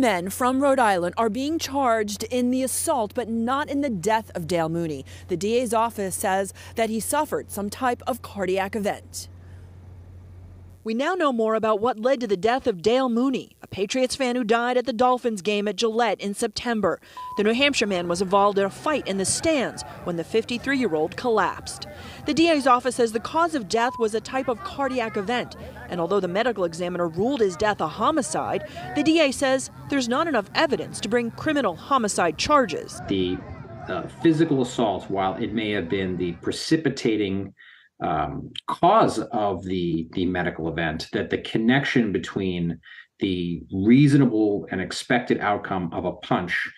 men from Rhode Island are being charged in the assault, but not in the death of Dale Mooney. The DA's office says that he suffered some type of cardiac event. We now know more about what led to the death of Dale Mooney, a Patriots fan who died at the Dolphins game at Gillette in September. The New Hampshire man was involved in a fight in the stands when the 53-year-old collapsed. The DA's office says the cause of death was a type of cardiac event, and although the medical examiner ruled his death a homicide, the DA says there's not enough evidence to bring criminal homicide charges. The physical assault, while it may have been the precipitating cause of the medical event, that the connection between the reasonable and expected outcome of a punch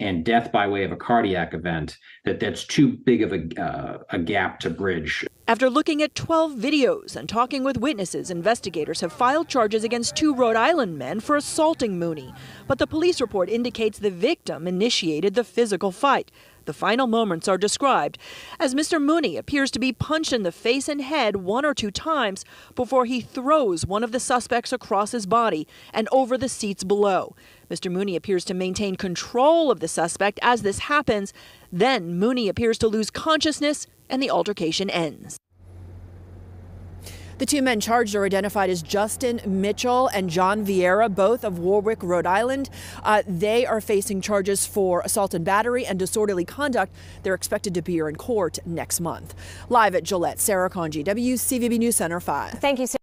and death by way of a cardiac event, that's too big of a gap to bridge. After looking at 12 videos and talking with witnesses, investigators have filed charges against 2 Rhode Island men for assaulting Mooney. But the police report indicates the victim initiated the physical fight. The final moments are described as Mr. Mooney appears to be punched in the face and head 1 or 2 times before he throws one of the suspects across his body and over the seats below. Mr. Mooney appears to maintain control of the suspect as this happens. Then Mooney appears to lose consciousness and the altercation ends. The 2 men charged are identified as Justin Mitchell and John Vieira, both of Warwick, Rhode Island. They are facing charges for assault and battery and disorderly conduct. They're expected to appear in court next month. Live at Gillette, Sarah Conji, WCVB News Center 5. Thank you, Sarah.